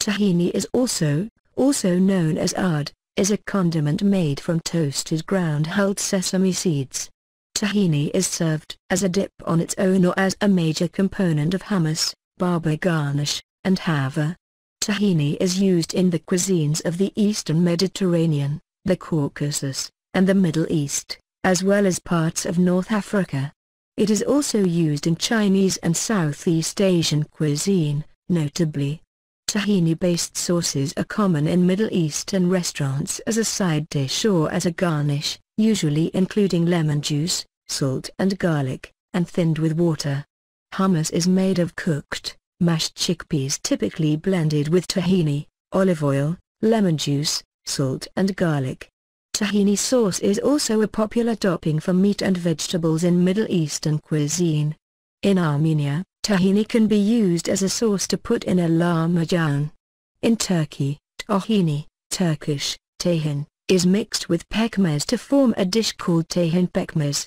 Tahini is also known as ard, is a condiment made from toasted ground hulled sesame seeds. Tahini is served as a dip on its own or as a major component of hummus, baba ghanoush, and halva. Tahini is used in the cuisines of the Eastern Mediterranean, the Caucasus, and the Middle East, as well as parts of North Africa. It is also used in Chinese and Southeast Asian cuisine, notably. Tahini-based sauces are common in Middle Eastern restaurants as a side dish or as a garnish, usually including lemon juice, salt and garlic, and thinned with water. Hummus is made of cooked, mashed chickpeas typically blended with tahini, olive oil, lemon juice, salt and garlic. Tahini sauce is also a popular topping for meat and vegetables in Middle Eastern cuisine. In Armenia, tahini can be used as a sauce to put in a lahmajoun. In Turkey, tahini, Turkish, tahin, is mixed with pekmez to form a dish called tahin-pekmez.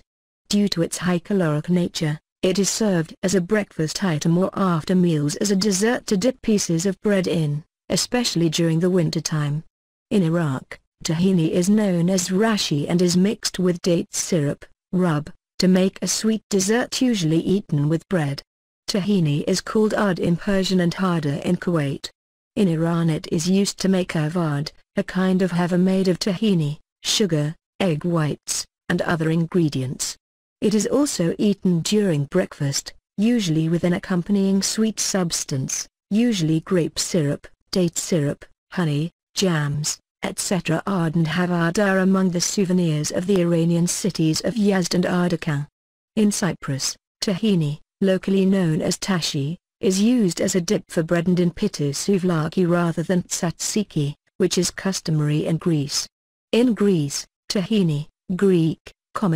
Due to its high caloric nature, it is served as a breakfast item or after meals as a dessert to dip pieces of bread in, especially during the winter time. In Iraq, tahini is known as rashi and is mixed with date syrup, rub, to make a sweet dessert usually eaten with bread. Tahini is called ard in Persian and hardeh in Kuwait. In Iran it is used to make halvardeh, a kind of halva made of tahini, sugar, egg whites, and other ingredients. It is also eaten during breakfast, usually with an accompanying sweet substance, usually grape syrup, date syrup, honey, jams, etc. Ard and halvardeh are among the souvenirs of the Iranian cities of Yazd and Ardakan. In Cyprus, tahini, locally known as tashi, is used as a dip for bread and in pitta souvlaki rather than tzatziki, which is customary in Greece. In Greece, tahini, Greek,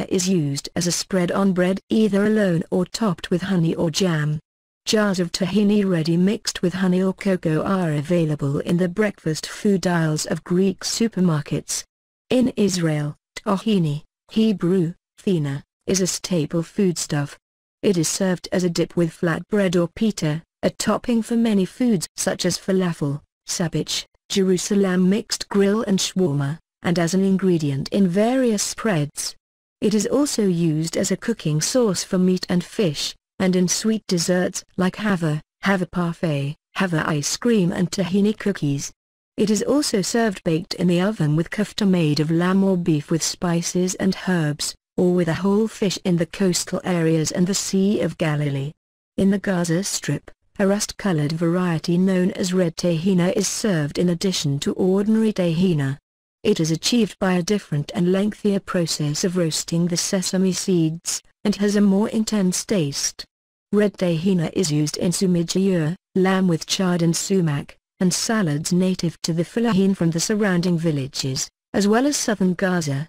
is used as a spread on bread either alone or topped with honey or jam. Jars of tahini ready mixed with honey or cocoa are available in the breakfast food aisles of Greek supermarkets. In Israel, tahini, Hebrew, thina, is a staple foodstuff. It is served as a dip with flatbread or pita, a topping for many foods such as falafel, sabich, Jerusalem mixed grill and shawarma, and as an ingredient in various spreads. It is also used as a cooking sauce for meat and fish, and in sweet desserts like halva, halva parfait, halva ice cream and tahini cookies. It is also served baked in the oven with kofta made of lamb or beef with spices and herbs, or with a whole fish in the coastal areas and the Sea of Galilee. In the Gaza Strip, a rust-colored variety known as red tahina is served in addition to ordinary tahina. It is achieved by a different and lengthier process of roasting the sesame seeds, and has a more intense taste. Red tahina is used in sumagiya, lamb with chard and sumac, and salads native to the Falahin from the surrounding villages, as well as southern Gaza.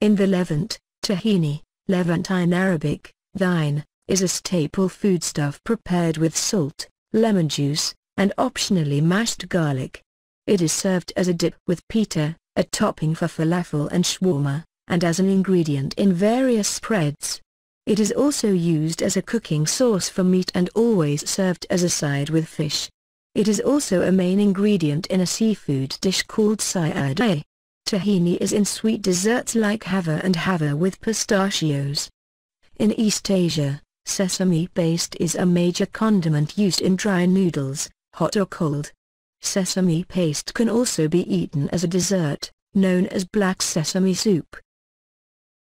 In the Levant, tahini, Levantine Arabic, thine, is a staple foodstuff prepared with salt, lemon juice, and optionally mashed garlic. It is served as a dip with pita, a topping for falafel and shawarma, and as an ingredient in various spreads. It is also used as a cooking sauce for meat and always served as a side with fish. It is also a main ingredient in a seafood dish called Ardeh. Tahini is in sweet desserts like halva and halva with pistachios. In East Asia, sesame paste is a major condiment used in dry noodles, hot or cold. Sesame paste can also be eaten as a dessert, known as black sesame soup.